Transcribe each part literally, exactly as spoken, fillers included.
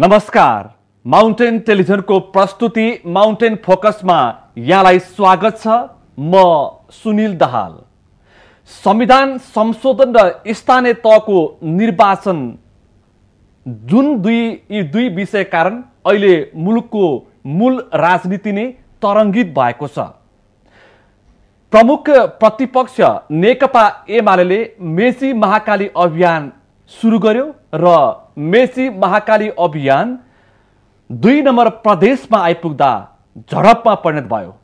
नमस्कार mountain television को प्रस्तुति माउन्टेन फोकस में यहाँलाई स्वागत छ। म सुनील दाहाल। संविधान संशोधन र स्थानीय तहको निर्वाचन जुन दुई यी दुई विषय कारण अहिले मुलुकको मूल राजनीति नै तरंगित भएको छ। प्रमुख प्रतिपक्ष नेकपा एमाले मेची महाकाली अभियान सुरु गर्यो र मेची महाकाली अभियान दुई नम्बर प्रदेश में आइपुग्दा झडप में परिणत भयो।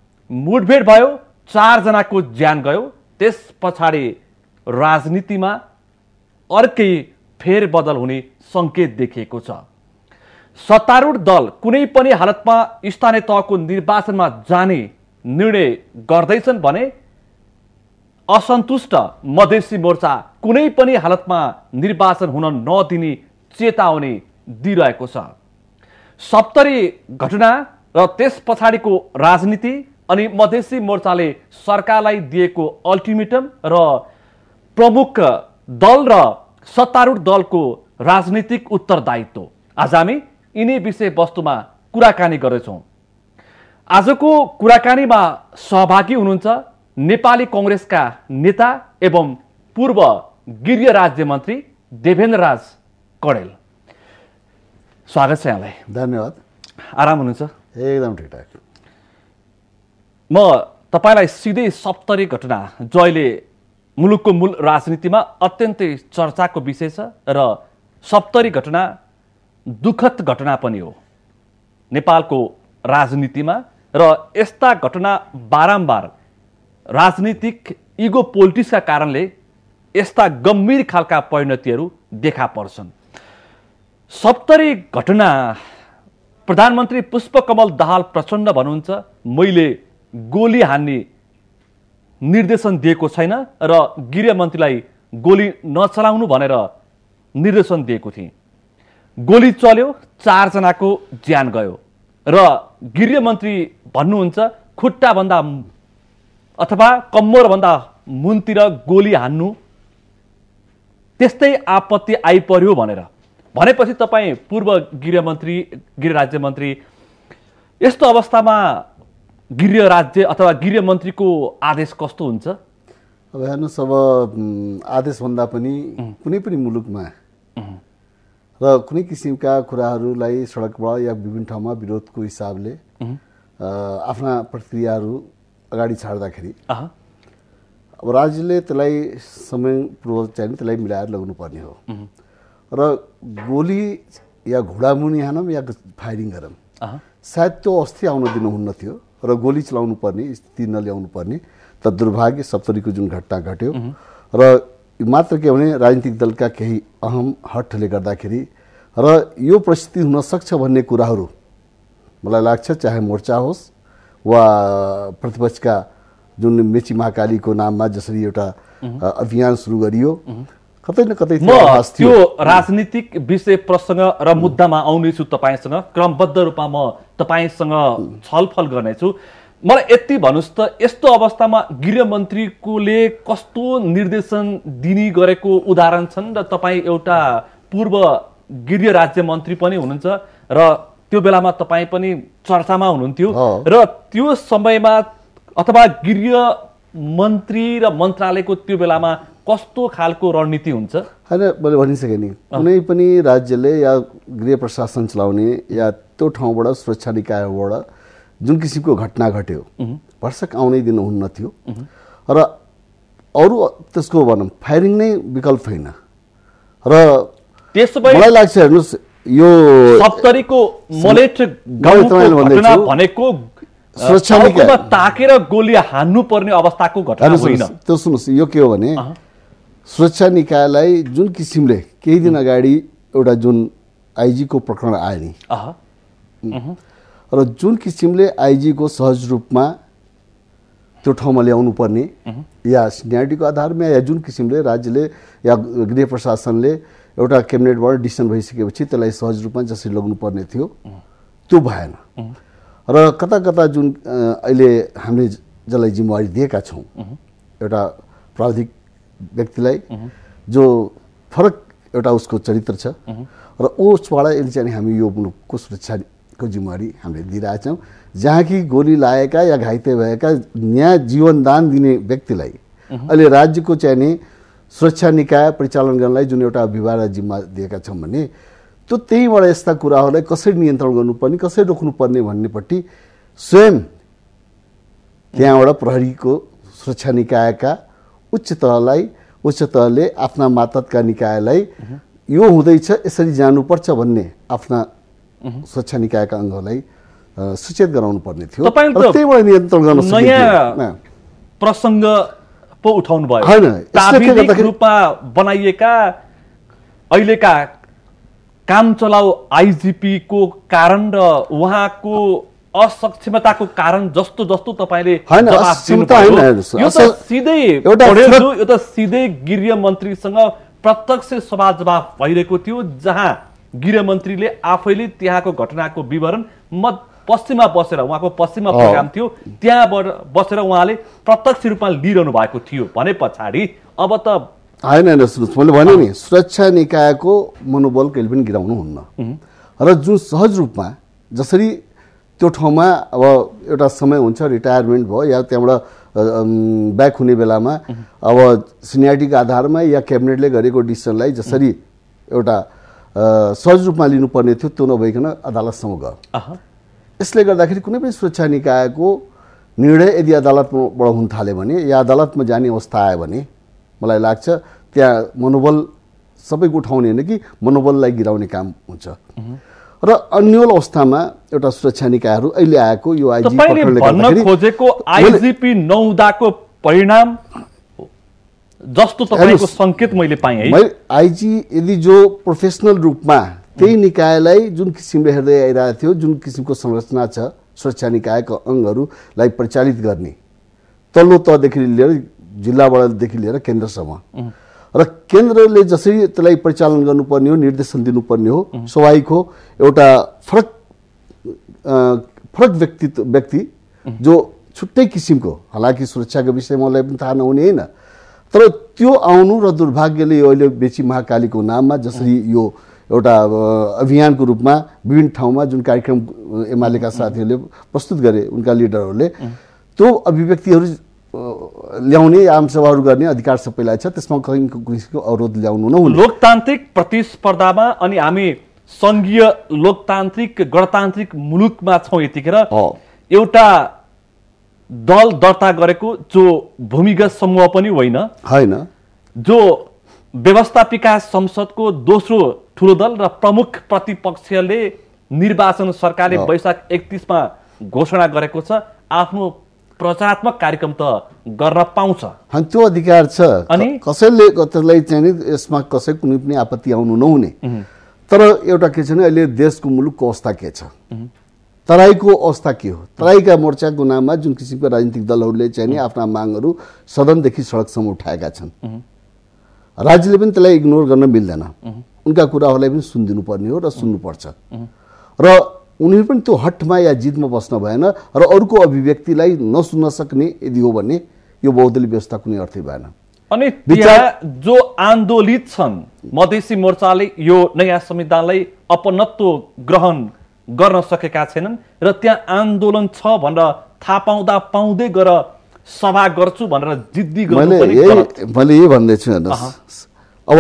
मुठभेड भयो, चार जनाको जान गयो। त्यस पछाडी राजनीति में अर्कै फेरबदल हुने संकेत देखिएको छ। सत्तारूढ दल कुनै पनि हालतमा स्थानीय तहको निर्वाचनमा जाने निर्णय गर्दैछन् भने असन्तुष्ट मधेसी मोर्चा कुनै पनि हालतमा निर्वाचन हुन नदिने चेतावनी दिइरहेको छ। सप्तरी घटना र त्यस पछाडिको राजनीति अनि मधेसी मोर्चाले सरकारलाई दिएको अल्टिमेटम र प्रमुख दल र सत्तारूढ दलको राजनीतिक उत्तरदायित्व, आज हामी यिनै विषय वस्तुमा कुराकानी गर्दैछौँ। आजको कुराकानीमा सहभागी हुनुहुन्छ नेपाली कांग्रेसका नेता एवं पूर्व गृह राज्य मन्त्री देवेन्द्र राज कडेल। स्वागत छ यहाँलाई। धन्यवाद। आराम हुनुहुन्छ? एकदम ठिकठाक। म तपाईलाई सिधै सप्तरी घटना, जो अहिले मुलुकको मूल राजनीतिमा अत्यन्तै चर्चाको विषय छ र सप्तरी घटना दुःखद घटना पनि हो नेपालको राजनीतिमा, र यस्ता घटना बारम्बार राजनीतिक इगो पोलिटिक्सका कारणले यस्ता गम्भीर खालका परिणतिहरू देखा पर्छन्। सप्तरी घटना प्रधानमन्त्री पुष्पकमल दाहाल प्रचण्ड भन्नुहुन्छ, मैले गोली हान्ने निर्देशन दिएको छैन र गृहमन्त्रीलाई गोली नचलाउनु भनेर निर्देशन दिएको थिएँ। गोली चल्यो, चारजनाको ज्यान गयो र गृहमन्त्री भन्नुहुन्छ खुट्टाभन्दा अथवा कम्मरभन्दा मुनतिर गोली हान्नु त्यस्तै आपत्ति आइपर्यो भनेर भनेपछि तपाईँ पूर्व गृहमन्त्री गृह राज्य मन्त्री, यस्तो अवस्थामा गृह राज्य अथवा गृहमन्त्रीको आदेश कस्तो हुन्छ? अब हेर्नुहोस्, अब आदेशभन्दा पनि कुनै पनि मुलुकमा र कुनै किसिमका कुराहरूलाई सडकबाट या विभिन्न ठाउँमा विरोधको हिसाबले आफ्ना प्रतिक्रियाहरू अगाडि छाड्दाखेरि अब राज्यले त्यसलाई समयपूर्वक चाहिँ त्यसलाई मिलाएर लग्नुपर्ने हो। र गोली या घुडामुनी हानौँ या फायरिङ गरौँ, सायद त्यो अवस्था आउन दिनुहुन्न थियो र गोली चलाउनु पर्ने स्थिति नल्याउनु पर्ने। त दुर्भाग्य सप्तरीको जुन घटना घट्यो र मात्र के भने राजनीतिक दलका केही अहम हटले गर्दाखेरि र यो परिस्थिति हुनसक्छ भन्ने कुराहरू मलाई लाग्छ, चाहे मोर्चा होस् वा प्रतिपक्ष का जुन मेची महाकाली को नाम में जसरी एउटा अभियान सुरु गरियो कतै न कतै त्यो राजनीतिक विषय प्रसंग र मुद्दा में आउने छु। तपाईसँग क्रमबद्ध रूपमा म तपाईसँग छलफल गर्नेछु। मलाई यति भन्नुस् त, यस्तो अवस्थामा गृहमन्त्रीकोले कस्तो निर्देशन दिने गरेको उदाहरण छन् र तपाई एउटा पूर्व गृह राज्य मन्त्री पनि हुनुहुन्छ र त्यो बेलामा तपाई पनि चर्चामा हुनुहुन्थ्यो र त्यो समयमा अथवा गृह मन्त्री र मन्त्रालयको त्यो बेलामा कस्तो खालको रणनीति हुन्छ? हैन, मैले भनिसकेँ नि, कुनै पनि राज्यले या गृह प्रशासन चलाउने या त्यो ठाउँबाट सुरक्षा निकायबाट जुन किसिमको घटना घट्यो भर्सक आउनै दिनुहुन्न थियो र अरू त्यसको भनौँ फायरिङ नै विकल्प होइन। र त्यसपछि मलाई लाग्छ, हेर्नुहोस्, यो सप्तरीको मलेट गाउँको घटना भनेको सुरक्षामा ताकेर गोली हान्नु पर्ने अवस्थाको घटना होइन। त्यो सुन्नुस्, यो के हो भने सुरक्षा निकायलाई जुन किसिमले केही दिन अगाडि एउटा जुन आइजी को प्रकरण आयो नि र जुन किसिमले आइजी को सहज रूपमा त्यो ठाउँमा ल्याउनु पर्ने या सिनियरिटीको आधारमा या जुन किसिमले राज्यले या गृह प्रशासनले एउटा क्याबिनेटबाट डिसिसन भइसकेपछि त्यसलाई सहज रूपमा जसरी लग्नुपर्ने थियो त्यो भएन। र कता कता जुन अहिले हामीले जसलाई जिम्मेवारी दिएका छौँ एउटा प्राविधिक व्यक्तिलाई, जो फरक एउटा उसको चरित्र छ र उसबाट अहिले चाहिँ हामी यो मुलुकको सुरक्षाको जिम्मेवारी हामीले दिइरहेका छौँ, जहाँ कि गोली लागेका या घाइते भएका न्याय जीवनदान दिने व्यक्तिलाई अहिले राज्यको चाहिँ नि सुरक्षा निकाय परिचालन गर्नलाई जुन एउटा विभागलाई जिम्मा दिएका छौँ भने त्यो त्यहीबाट यस्ता कुराहरूलाई कसरी नियन्त्रण गर्नुपर्ने कसरी रोक्नुपर्ने भन्नेपट्टि स्वयं त्यहाँबाट प्रहरीको सुरक्षा निकायका उच्च तहलाई उच्च तहले आफ्ना मातहतका निकायलाई यो हुँदैछ यसरी जानुपर्छ भन्ने आफ्ना सुरक्षा निकायका अङ्गहरूलाई सूचित गराउनु पर्ने थियो र त्यहीबाट नियन्त्रण गर्न नयाँ प्रसङ्ग पो उठाउनु भयो हैन। ताबिदिक रूपमा बनाइएका अहिलेका कामचलाउ आईजीपी को कारण र उहाँको असक्षमताको कारण जस्तो जस्तो तपाईले जवाफ दिनुभयो यो त सिधै यो त सिधै गृह मन्त्रीसँग प्रत्यक्ष सभा जवाफ भइरहेको थियो, जहाँ गृह मन्त्रीले आफैले त्यहाँको घटनाको विवरण म पश्चिममा बसेर उहाँको पश्चिममा प्रोग्राम थियो त्यहाँबाट बसेर उहाँले प्रत्यक्ष रूपमा लिइरहनु भएको थियो भने पछाडि अब त हैन हैन सुन्नुस् मैले भने नि सुरक्षा निकायको मनोबल कहिले पनि गिराउनु हुन्न र जुन सहज रूपमा जसरी त्यो ठाउँमा अब एउटा समय हुन्छ रिटायरमेन्ट भयो या त्यहाँबाट ब्याक हुने बेलामा अब सिनियरिटीको आधारमा या क्याबिनेटले गरेको डिसिजनलाई जसरी एउटा सहज रूपमा लिनुपर्ने थियो त्यो नभइकन अदालतसम्म गयो। यसले गर्दाखेरि कुनै पनि सुरक्षा निकायको निर्णय यदि अदालतबाट हुन थाल्यो भने या अदालतमा जाने अवस्था आयो भने मलाई लाग्छ त्यहाँ मनोबल सबैको उठाउने होइन कि मनोबललाई गिराउने काम हुन्छ र अन्यल अवस्थामा एउटा सुरक्षा निकायहरू अहिले आएको यो आईजी पत्रले भन्न खोजेको आईजीपी नहुँदाको परिणाम जस्तो तपाईको संकेत मैले पाएँ है। आईजी यदि जो प्रोफेसनल रूपमा त्यही निकायलाई जुन किसिमले हेर्दै आइरहेको थियो जुन किसिमको संरचना छ सुरक्षा निकायको अङ्गहरूलाई परिचालित गर्ने तल्लो तहदेखि लिएर जिल्लाबाटदेखि लिएर केन्द्रसम्म र केन्द्रले जसरी त्यसलाई परिचालन गर्नुपर्ने हो निर्देशन दिनुपर्ने हो स्वाभाविक हो एउटा फरक फरक व्यक्ति व्यक्ति जो छुट्टै किसिमको हालाकि सुरक्षाको विषयमा मलाई पनि थाहा नहुने होइन तर त्यो आउनु र दुर्भाग्यले यो अहिले मेची महाकालीको नाममा जसरी यो एउटा अभियानको रूपमा विभिन्न ठाउँमा जुन कार्यक्रम एमालेका साथीहरूले प्रस्तुत गरे उनका लिडरहरूले त्यो अभिव्यक्तिहरू ल्याउने आमसभाहरू गर्ने अधिकार सबैलाई छ त्यसमा किसिमको अवरोध ल्याउनु नहुने। लोकतान्त्रिक प्रतिस्पर्धामा अनि हामी संघीय लोकतान्त्रिक गणतान्त्रिक मुलुकमा छौँ यतिखेर एउटा दल दर्ता गरेको जो भूमिगत समूह पनि होइन होइन जो व्यवस्थापिका संसदको दोस्रो ठुलो दल र प्रमुख प्रतिपक्षले निर्वाचन सरकारले वैशाख एकतिसमा घोषणा गरेको छ आफ्नो प्रचारात्मक कार्यक्रम त गर्न पाउँछ त्यो अधिकार छ कसैले त्यसलाई चाहिँ यसमा कसै कुनै पनि आपत्ति आउनु नहुने। तर एउटा के छ भने अहिले देशको मुलुकको अवस्था के छ तराईको अवस्था के हो तराईका मोर्चाको नाममा जुन किसिमका राजनीतिक दलहरूले चाहिँ आफ्ना मागहरू सदनदेखि सडकसम्म उठाएका छन् राज्यले पनि त्यसलाई इग्नोर गर्न मिल्दैन उनका कुराहरूलाई पनि सुनिदिनुपर्ने हो र सुन्नुपर्छ र उनीहरू पनि त्यो हटमा या जिदमा बस्न भएन र अरूको अभिव्यक्तिलाई नसुन्न सक्ने यदि हो भने यो बहुदलीय व्यवस्था कुनै अर्थै भएन। अनि जो आन्दोलित छन् मधेसी मोर्चाले यो नयाँ संविधानलाई अपनत्व ग्रहण गर्न सकेका छैनन् र त्यहाँ आन्दोलन छ भनेर थाहा पाउँदा पाउँदै गएर सभा गर्छु भनेर जिद्दी गर्नु पनि गलत। मैले यही भन्दैछु हेर्नुहोस् अब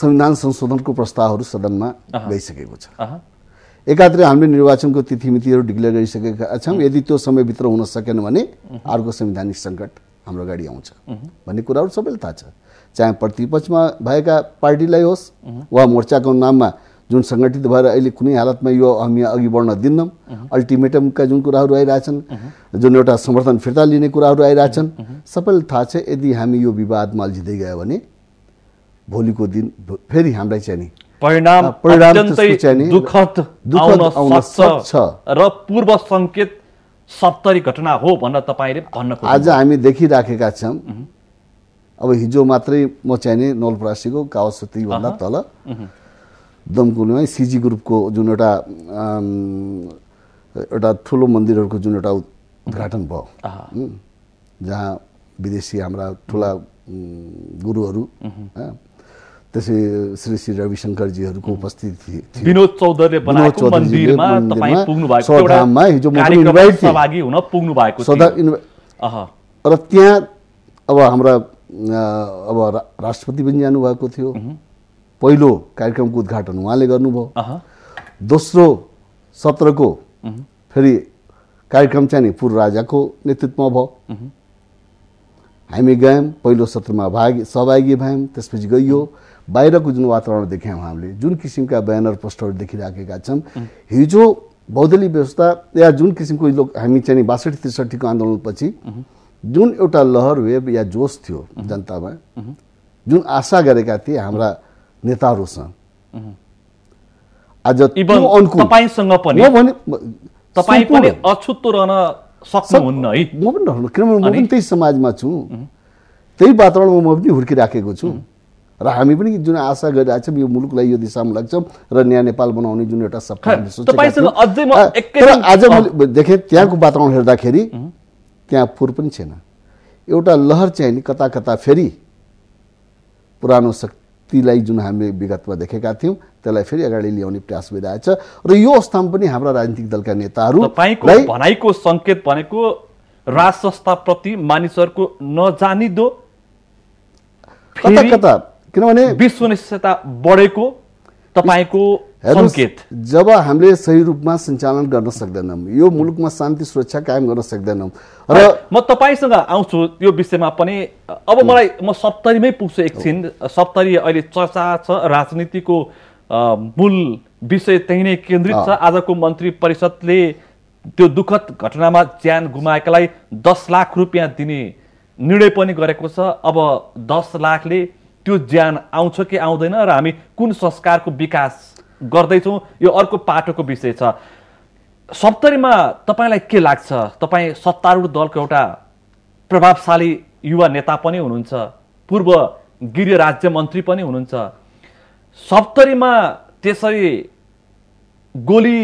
संविधान संशोधनको प्रस्तावहरू सदनमा गइसकेको छ एकातिर हामीले निर्वाचनको तिथिमितिहरू डिक्लेयर गरिसकेका छौँ यदि त्यो समयभित्र हुन सकेन भने अर्को संवैधानिक सङ्कट हाम्रो अगाडि आउँछ भन्ने कुराहरू सबैले थाहा छ चाहे प्रतिपक्षमा भएका पार्टीलाई होस् वा मोर्चाको नाममा जुन सङ्गठित भएर अहिले कुनै हालतमा यो हामी अघि बढ्न दिन्नौँ अल्टिमेटमका जुन कुराहरू आइरहेछन् जुन एउटा समर्थन फिर्ता लिने कुराहरू आइरहेछन् सबैले थाहा छ यदि हामी यो विवादमा अल्झिँदै गयो भने भोलिको दिन फेरि हामीलाई चाहिँ नि परिणाम अत्यन्तै दुखद आउन सक्छ र पूर्व संकेत सप्तरी घटना हो भनेर तपाईले भन्न खोज्नुहुन्छ। आज हामी देखिराखेका छौँ अब हिजो मात्रै म चाहिने नलपरासीको कावसती भन्दा तल दमकुलमै सीजी ग्रुपको जुन एउटा एउटा ठुलो मन्दिरहरूको जुन एउटा उद्घाटन भयो जहाँ विदेशी हाम्रा ठुला गुरुहरू त्यसै श्री श्री रविशंकर जीहरुको उपस्थिति थियो। विनोद चौधरीले बनाएको मन्दिरमा तपाई पुग्नु भएको एउटा ठाउँमा हिजो म इन्भाइट थिए सहभागी हुन पुग्नु भएको थियो। अह र त्यहाँ अब हाम्रो अब राष्ट्रपति पनि जानु भएको थियो। पहिलो कार्यक्रमको उद्घाटन उहाँले गर्नुभयो। दोस्रो सत्रको फेरि कार्यक्रम चाहिँ नि पूर्व राजाको नेतृत्वमा भयो। हामी गयौं पहिलो सत्रमा भाग सहभागी भयौं। त्यसपछि गयो बाहिरको जुन वातावरण देख्यौं हामीले जुन किसिमका ब्यानर पोस्टरहरू देखिराखेका छौं हिजो बौद्धली व्यवस्था या जुन किसिमको लोक हामी चाहिँ बासठी त्रिसठी को आन्दोलनपछि जुन एउटा लहर वेभ या जोश थियो जनतामा जुन आशा गरेका थिए हाम्रा नेताहरूसँग आज त्यो अनुकूल तपाईसँग पनि म भने तपाई पनि अछुतो रहन सक्नुहुन्न है। म पनि रहनु किनभने म पनि त्यही समाजमा छु त्यही वातावरणमा म पनि हुर्किराखेको छु र हामी पनि जुन आशा गरिरहेछौं यो मुलुकलाई यो दिशामा लाग्छौं र न्याय नेपाल बनाउने जुन एउटा सपना सोचेको छु तपाईसँग अझै म एकै आज मैले देखे त्यहाँको वातावरण हेर्दाखेरि त्यहाँ फुर पनि छैन एउटा लहर चाहिँ नि कता कता फेरि पुरानो शक्तिलाई जुन हामीले विगतमा देखेका थियौं त्यसलाई फेरि अगाडि ल्याउने प्रयास भइरहेछ र यो अवस्थामा पनि हाम्रा राजनीतिक दलका नेताहरू तपाईको भनाईको संकेत भनेको राज संस्थाप्रति मानिसहरुको नजानिदो कता कता किनभने विश्व निश्चयता बढेको तपाईको संकेत। जब हामीले सही रूपमा सञ्चालन गर्न सक्दैनौं यो मुलुकमा शान्ति सुरक्षा कायम गर्न सक्दैनौं र म तपाईसँग आउँछु यो विषयमा पनि। अब मलाई म सप्तरीमै पुग्छु एकछिन। सप्तरी अहिले चर्चा छ राजनीतिको मूल विषय त्यही नै केन्द्रित छ। आजको मन्त्री परिषदले त्यो दुखद घटनामा ज्यान गुमाएकालाई दस लाख रुपियाँ दिने निर्णय पनि गरेको छ। अब दस लाखले त्यो ज्यान आउँछ कि आउँदैन र हामी कुन संस्कारको विकास गर्दैछौँ यो अर्को पाटोको विषय छ। सप्तरीमा तपाईँलाई के लाग्छ तपाईँ सत्तारूढ दलको एउटा प्रभावशाली युवा नेता पनि हुनुहुन्छ पूर्व गृह राज्य मन्त्री पनि हुनुहुन्छ सप्तरीमा त्यसरी गोली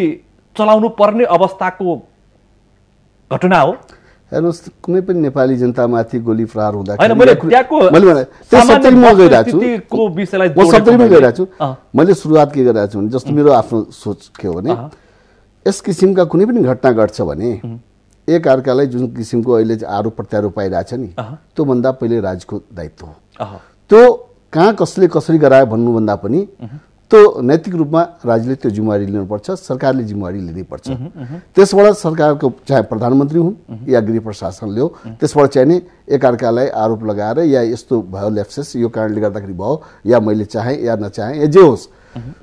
चलाउनु पर्ने अवस्थाको घटना हो? हेर्नुहोस् कुनै पनि नेपाली जनतामाथि गोली प्रहार हुँदाखेरि मैले सुरुवात के गरिरहेको छु भने जस्तो मेरो आफ्नो सोच के हो भने यस किसिमका कुनै पनि घटना घट्छ भने एक अर्कालाई जुन किसिमको अहिले आरोप प्रत्यारोप पाइरहेछ नि त्योभन्दा पहिले राज्यको दायित्व हो। त्यो कहाँ कसले कसरी गरायो भन्नुभन्दा पनि त्यो नैतिक रूपमा राज्यले त्यो जिम्मेवारी लिनुपर्छ सरकारले जिम्मेवारी लिनुपर्छ। त्यसबाट सरकारको चाहे प्रधानमन्त्री हुन् या गृह प्रशासनले हो त्यसबाट चाहिँ नि एकअर्कालाई आरोप लगाएर या यस्तो भयो ल्याप्सेस यो कारणले गर्दाखेरि भयो या मैले चाहे या नचाहे या जे होस्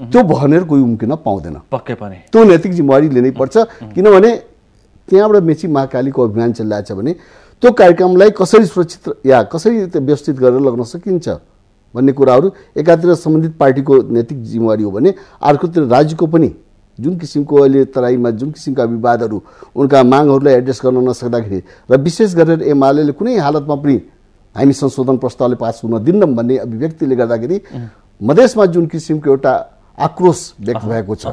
त्यो भनेर कोही उम्किन पाउँदैन। पक्कै पनि त्यो नैतिक जिम्मेवारी लिनैपर्छ किनभने त्यहाँबाट मेची महाकालीको अभियान चलिरहेछ भने त्यो कार्यक्रमलाई कसरी सुरक्षित या कसरी व्यवस्थित गरेर लग्न सकिन्छ भन्ने कुराहरू एकातिर सम्बन्धित पार्टीको नैतिक जिम्मेवारी हो भने अर्कोतिर राज्यको पनि जुन किसिमको अहिले तराईमा जुन किसिमका विवादहरू उनका मागहरूलाई एड्रेस गर्न नसक्दाखेरि र विशेष गरेर एमाले कुनै हालतमा पनि हामी संशोधन प्रस्तावले पास हुन दिन्नौँ भन्ने अभिव्यक्तिले गर्दाखेरि मधेसमा जुन किसिमको एउटा आक्रोश व्यक्त भएको छ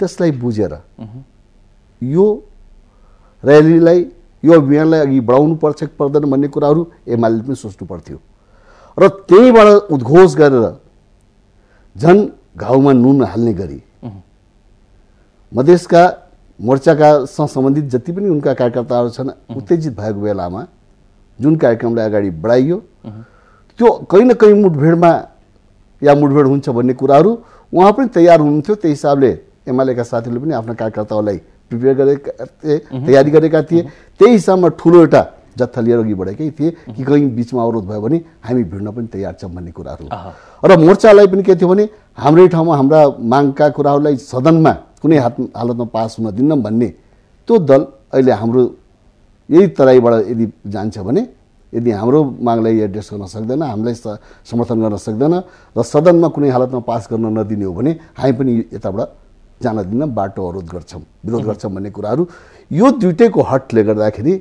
त्यसलाई बुझेर यो र्यालीलाई यो अभियानलाई अघि बढाउनु पर्छ कि पर्दैन भन्ने कुराहरू एमाले पनि सोच्नु पर्थ्यो र त्यहीबाट उद्घोष गरेर झन् घाउमा नुन हाल्ने गरी मधेसका मोर्चाका सम्बन्धित जति पनि उनका कार्यकर्ताहरू छन् उत्तेजित भएको बेलामा जुन कार्यक्रमलाई अगाडि बढाइयो त्यो कहीँ न कहीँ मुठभेडमा या मुठभेड हुन्छ भन्ने कुराहरू उहाँ पनि तयार हुनुहुन्थ्यो। त्यही हिसाबले एमालेका साथीहरूले पनि आफ्ना कार्यकर्ताहरूलाई प्रिपेयर गरेका थिए तयारी गरेका थिए। त्यही हिसाबमा ठुलो एउटा जत्था लिएर अघि बढेकै थिए कि कहीँ बिचमा अवरोध भयो भने हामी भिड्न पनि तयार छौँ भन्ने कुराहरू र मोर्चालाई पनि के थियो भने हाम्रै ठाउँमा हाम्रा मागका कुराहरूलाई सदनमा कुनै हात हालतमा पास हुन दिन्नौँ भन्ने त्यो दल अहिले हाम्रो यही तराईबाट यदि जान्छ भने यदि हाम्रो मागलाई एड्रेस गर्न सक्दैन हामीलाई समर्थन गर्न सक्दैन र सदनमा कुनै हालतमा पास गर्न नदिने हो भने हामी पनि यताबाट जान दिन्न बाटो अवरोध गर्छौँ विरोध गर्छौँ भन्ने कुराहरू यो दुइटैको हटले गर्दाखेरि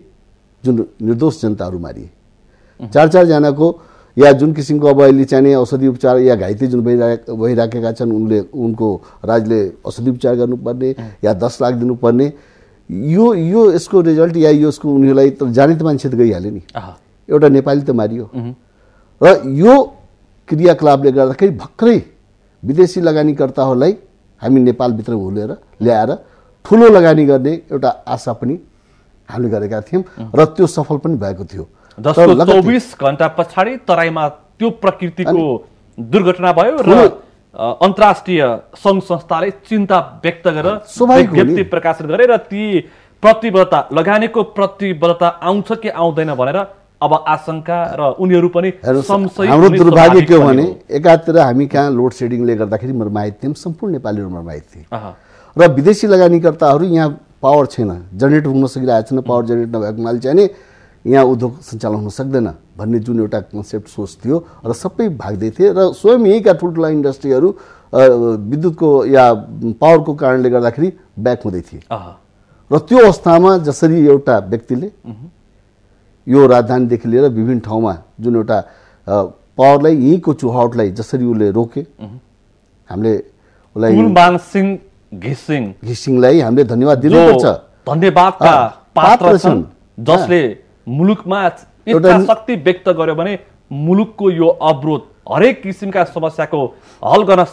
जुन निर्दोष जनताहरू मारिए चार चारजनाको या जुन किसिमको अब अहिले चाहिने औषधि उपचार या घाइते जुन भइरहेका भइराखेका छन् उनले उनको राज्यले औषधि उपचार गर्नुपर्ने या दस लाख दिनुपर्ने यो यो यसको रिजल्ट या यसको उनीहरूलाई त जाने त मान्छे त गइहाल्यो नि एउटा नेपाली त मारियो र यो क्रियाकलापले गर्दाखेरि भर्खरै विदेशी लगानीकर्ताहरूलाई हामी नेपालभित्र हुलेर ल्याएर ठुलो लगानी गर्ने एउटा आशा पनि हामीले गरेका थियौं र त्यो सफल पनि भएको थियो। चौबीस घण्टा पछाडि तराईमा त्यो प्रकृतिको दुर्घटना भयो र अन्तर्राष्ट्रिय संघ संस्थाले चिन्ता व्यक्त गरेर विज्ञप्ति प्रकाशन गरे र ती प्रतिबद्धता लगानीको प्रतिबद्धता आउँछ कि आउँदैन भनेर अब आशंका र उनीहरु पनि संशय। हाम्रो दुर्भाग्य के हो भने एकातिर हामी कहाँ लोड सेडिङले गर्दाखेरि मर्माहित थियौं, सम्पूर्ण नेपालीहरु मर्माहित थिए र विदेशी लगानीकर्ताहरु यहाँ पावर छैन, जेनेरेट हुन सकिरहेको छैन, पावर जेनेरेट नभएको माल चाहिँ यहाँ उद्योग सञ्चालन हुन सक्दैन भन्ने जुन एउटा कन्सेप्ट सोच थियो र सबै भाग्दै थिए र स्वयं यहीका ठुल्ठुला इन्डस्ट्रीहरु विद्युतको या पावरको कारणले गर्दाखेरि ब्याक हुँदै थिए र त्यो अवस्थामा जसरी एउटा व्यक्तिले यो राजधानीदेखि लिएर विभिन्न ठाउँमा जुन एउटा पावरलाई यहीँको चुहावटलाई जसरी उसले रोके, हामीले उसलाई कुलमान सिंह घिसिङ घिसिङलाई हामीले धन्यवाद दिनुपर्छ। धन्यवादका पात्र छन् जसले मुलुकमा एउटा शक्ति व्यक्त गर्यो भने मुलुकको यो अवरोध हरेक किसिमका समस्याको हल गर्न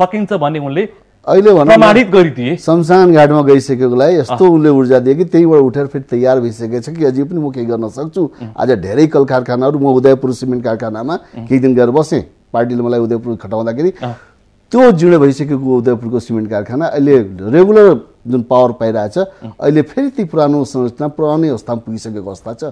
सकिन्छ भन्ने उनले अहिले प्रमाणित गरिदिए। शमशान घाटमा गइसकेकोलाई यस्तो उनले ऊर्जा दिए कि त्यहीबाट उठेर फेरि तयार भइसकेछ कि अझै पनि म केही गर्न सक्छु। आज धेरै कल कारखानाहरू, म उदयपुर सिमेन्ट कारखानामा केही दिन गएर बसेँ, पार्टीले मलाई उदयपुर खटाउँदाखेरि त्यो जीर्ण भइसकेको उदयपुरको सिमेन्ट कारखाना अहिले रेगुलर जुन पावर पाइरहेछ अहिले फेरि ती पुरानो संरचना पुरानै अवस्थामा पुगिसकेको अवस्था छ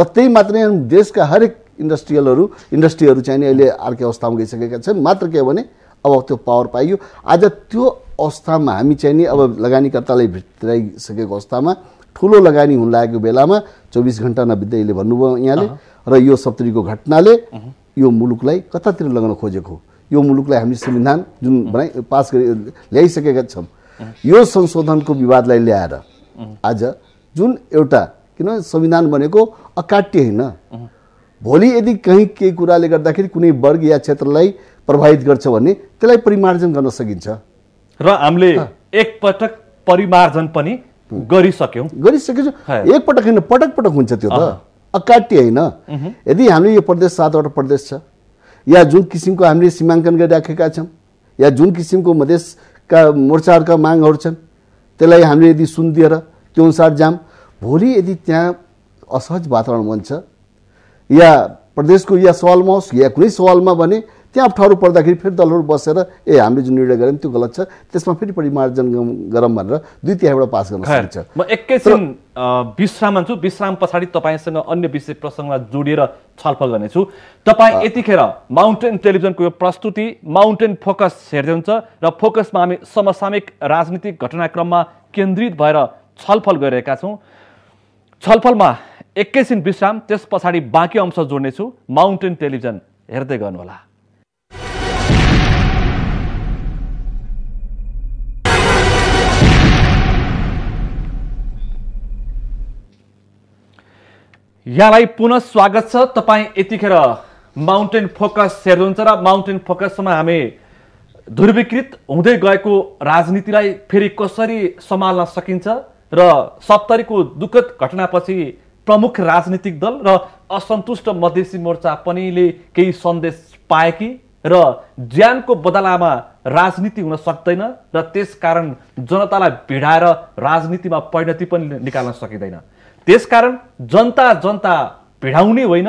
र त्यही मात्रै देशका हरेक इन्डस्ट्रियलहरू इन्डस्ट्रीहरू चाहिँ अहिले अर्कै अवस्थामा गइसकेका छन्। मात्र के भने अब त्यो पावर पाइयो, आज त्यो अवस्थामा हामी चाहिँ नि अब लगानीकर्तालाई भित्राइसकेको अवस्थामा ठुलो लगानी हुन लागेको बेलामा चौबीस घण्टा नबित्दै अहिले भन्नुभयो यहाँले र यो सप्तरीको घटनाले यो मुलुकलाई कतातिर लग्न खोजेको, यो मुलुकलाई हामीले संविधान जुन बनाइ पास गरि ल्याइसकेका छौँ, यो संशोधनको विवादलाई ल्याएर आज जुन एउटा किन संविधान बनेको अकाट्य होइन, भोलि यदि कहीँ केही कुराले गर्दाखेरि कुनै वर्ग या क्षेत्रलाई प्रभावित गर्छ भने त्यसलाई परिमार्जन गर्न सकिन्छ र हामीले एकपटक परिमार्जन पनि गरिसक्यौँ गरिसकेछौँ। एकपटक होइन, पटक पटक हुन्छ, त्यो त अकाट्य होइन। यदि हामीले यो प्रदेश सातवटा प्रदेश छ या जुन किसिमको हामीले सीमाङ्कन गरिराखेका छौँ या जुन किसिमको मधेसका मोर्चाहरूका मागहरू छन् त्यसलाई हामीले यदि सुनिदिएर त्यो अनुसार जाम, भोलि यदि त्यहाँ असहज वातावरण बन्छ या प्रदेशको या सवालमा होस् या कुनै सवालमा भने त्यहाँ अप्ठ्यारो पर्दाखेरि फेरि दलहरू बसेर ए हामीले जुन निर्णय गऱ्यौँ त्यो गलत छ, त्यसमा फेरि परिमार्जन गरौँ भनेर दुई तिहाईबाट पास गर्न सकिन्छ। म एकैछिन विश्राम मान्छु, विश्राम पछाडि तपाईँसँग अन्य विषय प्रसङ्गमा जोडिएर छलफल गर्नेछु। तपाईँ यतिखेर माउन्टेन टेलिभिजनको यो प्रस्तुति माउन्टेन फोकस हेर्नुहुन्छ र फोकसमा हामी समसामयिक राजनीतिक घटनाक्रममा केन्द्रित भएर छलफल गरिरहेका छौँ। छलफलमा एकैछिन विश्राम, त्यस पछाडि बाँकी अंश जोड्नेछु। माउन्टेन टेलिभिजन हेर्दै गर्नुहोला। यहाँलाई पुनः स्वागत छ। तपाईँ यतिखेर माउन्टेन फोकस हेर्नुहुन्छ र माउन्टेन फोकसमा हामी ध्रुवीकृत हुँदै गएको राजनीतिलाई फेरि कसरी सम्हाल्न सकिन्छ र सप्तरीको दुखद घटनापछि प्रमुख राजनीतिक दल र असन्तुष्ट मधेसी मोर्चा पनिले केही सन्देश पाए कि र ज्यानको बदलामा राजनीति हुन सक्दैन र त्यसकारण जनतालाई भिडाएर राजनीतिमा परिणति पनि निकाल्न सकिँदैन, त्यसकारण जनता जनता भिडाउने होइन,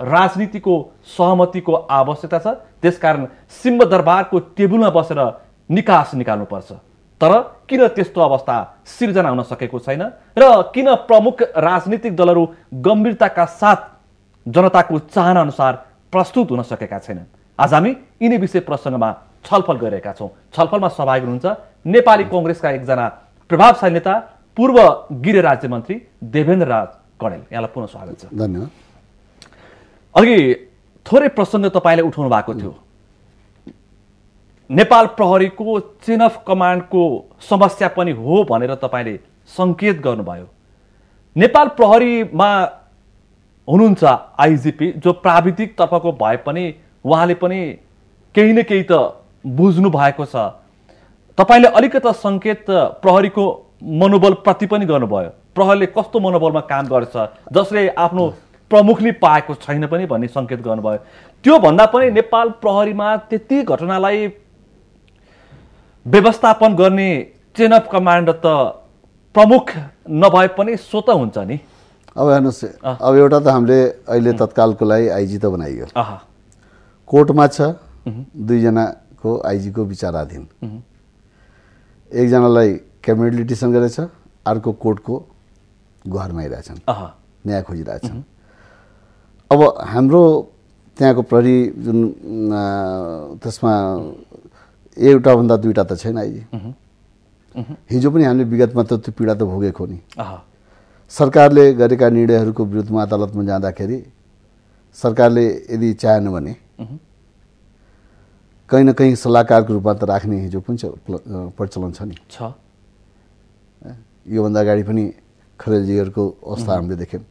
राजनीतिको सहमतिको आवश्यकता छ, त्यसकारण सिंह दरबारको टेबुलमा बसेर निकास निकाल्नुपर्छ। तर किन त्यस्तो अवस्था सिर्जना हुन सकेको छैन र किन प्रमुख राजनीतिक दलहरू गम्भीरताका साथ जनताको चाहना अनुसार प्रस्तुत हुन सकेका छैनन्, आज हामी यिनै विषय प्रसङ्गमा छलफल गरिरहेका छौँ। छलफलमा सहभागी हुनुहुन्छ नेपाली कङ्ग्रेसका एकजना प्रभावशाली नेता पूर्व गृह राज्य मन्त्री देवेन्द्र राज कण्डेल, यहाँलाई पुनः स्वागत छ। धन्यवाद। अघि थोरै प्रसङ्ग तपाईँले उठाउनु भएको थियो, नेपाल प्रहरीको चेन अफ कमान्डको समस्या पनि हो भनेर तपाईँले सङ्केत गर्नुभयो। नेपाल प्रहरीमा हुनुहुन्छ आइजिपी जो प्राविधिक तर्फको भए पनि उहाँले पनि केही न केही त बुझ्नु भएको छ, तपाईँले अलिकता सङ्केत प्रहरीको मनोबल प्रति पनि गर्नुभयो, प्रहरीले कस्तो मनोबलमा काम गर्छ जसले आफ्नो प्रमुखले पाएको छैन पनि भन्ने सङ्केत गर्नुभयो। त्यो भन्दा पनि नेपाल प्रहरीमा त्यति घटनालाई व्यवस्थापन गर्ने चेन अफ कमान्ड त प्रमुख नभए पनि स्वतः हुन्छ नि। अब हेर्नुस्, अब एउटा त हामीले अहिले तत्कालको लागि आइजी त बनाइयो, कोर्टमा छ दुईजनाको आइजीको विचाराधीन, एकजनालाई क्याबिनेट लिटिगेसन गरेछ, अर्को कोर्टको घरमै रहेछन्, न्याय खोजिरहेछन्। अब हाम्रो त्यहाँको प्रहरी जुन त्यसमा एउटा भन्दा दुईटा त छैन आइजी। हिजो पनि हामीले विगतमा त त्यो पीडा त भोगेको नि, सरकारले गरेका निर्णयहरूको विरुद्धमा अदालतमा जाँदाखेरि सरकारले यदि चाहेन भने कहीँ न कहीँ सल्लाहकारको रूपमा त राख्ने हिजो पनि प्रचलन छ नि। योभन्दा अगाडि पनि खरेलजीहरूको अवस्था हामीले देख्यौँ।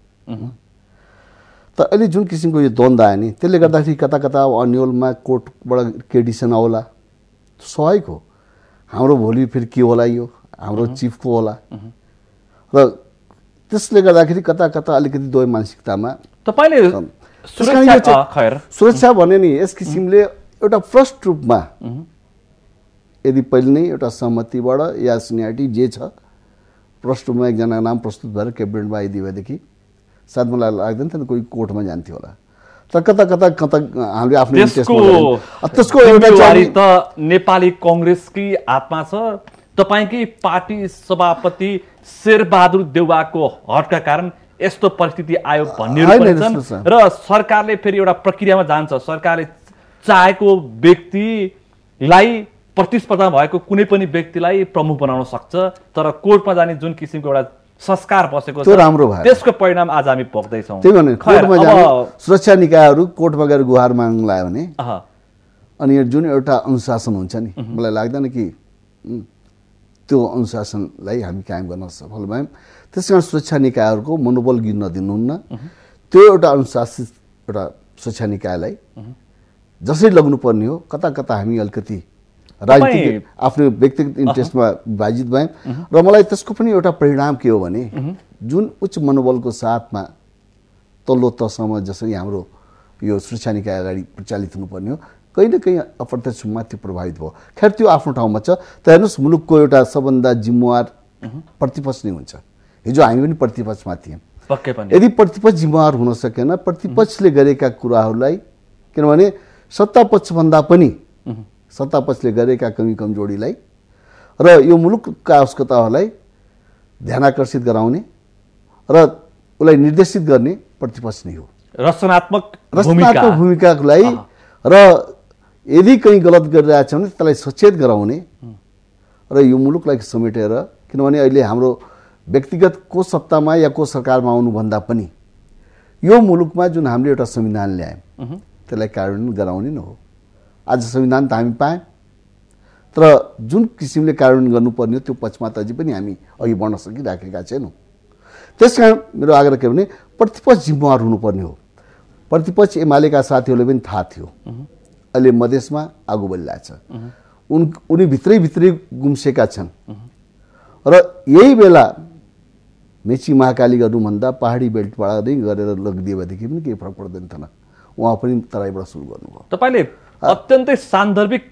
त अहिले जुन किसिमको यो द्वन्द्व आयो नि, त्यसले गर्दाखेरि कता कता अब अन्यलमा कोर्टबाट के डिसिसन आउला स्वाभाविक हो, हाम्रो भोलि फेरि के होला, यो हाम्रो चिफ को होला, र त्यसले गर्दाखेरि कता कता अलिकति दुवै मानसिकतामा तपाईँले सुरक्षा भने नि यस किसिमले एउटा फर्स्ट रूपमा यदि पहिले नै एउटा सहमतिबाट या सिनियरिटी जे छ फर्स्ट रूपमा एकजना नाम प्रस्तुत भएर क्याबिनेटमा आइदियो भनेदेखि सायद मलाई लाग्दैन थिएन कोही कोर्टमा जान्थ्यो होला। तर कता कता कता हामीले आफ्नो त्यसको एउटा नेपाली काङ्ग्रेसकी हातमा छ। तपाईँकै पार्टी सभापति शेरबहादुर देउवाको हटका कारण यस्तो परिस्थिति आयो भन्ने र सरकारले फेरि एउटा प्रक्रियामा जान्छ, सरकारले चाहेको व्यक्तिलाई प्रतिस्पर्धा भएको कुनै पनि व्यक्तिलाई प्रमुख बनाउन सक्छ, तर कोर्टमा जाने जुन किसिमको एउटा संस्कार बसेको छ त्यसको परिणाम आज हामी भोग्दैछौँ। त्यही भने कोर्टमा जाने सुरक्षा निकायहरू कोर्टमा गएर गुहार माग्न लाग्यो भने अनि जुन एउटा अनुशासन हुन्छ नि, मलाई लाग्दैन कि त्यो अनुशासनलाई हामी कायम गर्न सफल भयौँ। त्यस कारण सुरक्षा निकायहरूको मनोबल गिर्न दिनुहुन्न, त्यो एउटा अनुशासित एउटा सुरक्षा निकायलाई जसरी लग्नुपर्ने हो। कता कता हामी अलिकति राजनीतिक आफ्नो व्यक्तिगत इन्ट्रेस्टमा विभाजित भयौँ र मलाई त्यसको पनि एउटा परिणाम के हो भने जुन उच्च मनोबलको साथमा तल्लो तहसम्म जसरी हाम्रो यो सुरक्षा निकाय अगाडि परिचालित हुनुपर्ने हो, कहीँ न कहीँ अप्रत्यक्ष रूपमा त्यो प्रभावित भयो। खैर त्यो आफ्नो ठाउँमा छ। त हेर्नुहोस्, मुलुकको एउटा सबभन्दा जिम्मेवार प्रतिपक्ष नै हुन्छ। हिजो हामी पनि प्रतिपक्षमा थियौँ। यदि प्रतिपक्ष जिम्मेवार हुन सकेन, प्रतिपक्षले गरेका कुराहरूलाई, किनभने सत्तापक्षभन्दा पनि सत्तापक्षले गरेका कमी कमजोरीलाई र यो मुलुकका आवश्यकताहरूलाई ध्यान आकर्षित गराउने र उसलाई निर्देशित गर्ने प्रतिपक्ष नै हो। रचनात्मक रचनात्मक भूमिकाको लागि र यदि कहीँ गलत गरिरहेछ भने त्यसलाई सचेत गराउने र यो मुलुकलाई समेटेर, किनभने अहिले हाम्रो व्यक्तिगत को सत्तामा या को सरकारमा आउनुभन्दा पनि यो मुलुकमा जुन हामीले एउटा संविधान ल्यायौँ त्यसलाई कार्यान्वयन गराउने नै हो। आज संविधान त हामी पायौँ, तर जुन किसिमले कार्यान्वयन गर्नुपर्ने हो त्यो पक्षमा त अझै पनि हामी अघि बढ्न सकिराखेका छैनौँ। त्यस कारण मेरो आग्रह के भने प्रतिपक्ष जिम्मेवार हुनुपर्ने हो। प्रतिपक्ष एमालेका साथीहरूले पनि थाहा थियो अहिले मधेसमा आगो बलिरहेछ, उन उनी भित्रै भित्रै गुम्सेका छन् र यही बेला मेची महाकाली गर्नुभन्दा पहाडी बेल्टबाट नै गरेर लगिदियो भनेदेखि पनि केही फरक पर्दैन थिएन। उहाँ पनि तराईबाट सुरु गर्नुभयो। तपाईँले अत्यन्तै सान्दर्भिक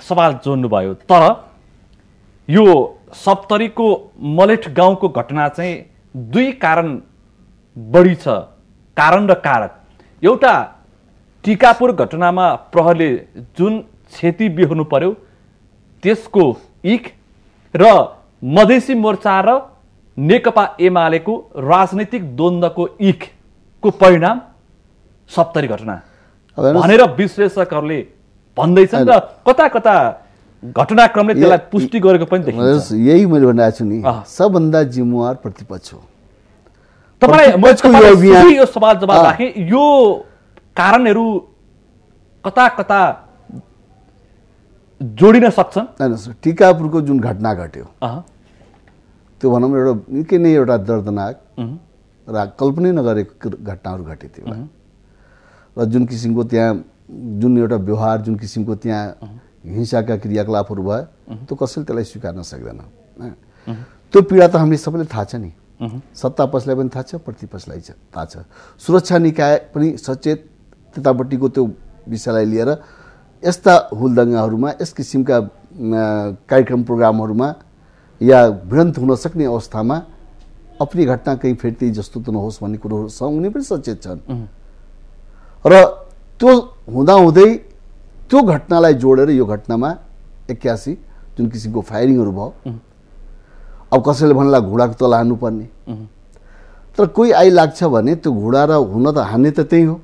सवाल जोड्नुभयो, तर यो सप्तरीको मलेठ गाउँको घटना चाहिँ दुई कारण बढी छ, कारण र कारक। एउटा टिकापुर घटनामा प्रहरले जुन क्षति बिहोर्नु पर्यो त्यसको इक र मधेसी मोर्चा र नेकपा एमालेको राजनीतिक द्वन्द्वको इकको परिणाम सप्तरी घटना भनेर विश्लेषकहरूले भन्दैछन् र कता कता घटनाक्रमले त्यसलाई पुष्टि गरेको पनि देखिन्छ। यही मैले भनिरहेको छु नि, सबभन्दा जिम्मेवार प्रतिपक्ष हो। तपाईँ यो सवाल जवाब राखेँ, यो कारणहरू कता कता जोडिन सक्छन्। टिकापुरको जुन घटना घट्यो त्यो भनौँ एउटा निकै नै एउटा दर्दनाक र कल्पनै नगरेको घटनाहरू घटेको थियो र जुन किसिमको त्यहाँ जुन एउटा व्यवहार, जुन किसिमको त्यहाँ हिंसाका क्रियाकलापहरू भयो, त्यो कसैले त्यसलाई स्वीकार्न सक्दैन। त्यो पीडा त हामीले सबैले थाहा छ नि, सत्तापक्षलाई पनि थाहा छ, प्रतिपक्षलाई थाहा छ। सुरक्षा निकाय पनि सचेत त्यतापट्टिको त्यो विषयलाई लिएर यस्ता हुलदंगाहरुमा यस किसिमका कार्यक्रम प्रोग्रामहरुमा या भ्रन्त हुन सक्ने अवस्थामा अपनी घटना कहीं फेर्ती जस्तो त नहोस् भन्ने कुरोसँग उनी पनि सचेत छन् र त्यो हुँदा हुँदै त्यो घटनालाई जोडेर यो घटनामा एक्यासी जुन किसिमको फायरिङहरु भयो। अब कसैले भन्ला घोडाको तल हान्नु पर्ने, तर कोही आइ लाग्छ भने त्यो घोडा र हुन त हान्ने त त्यही हो,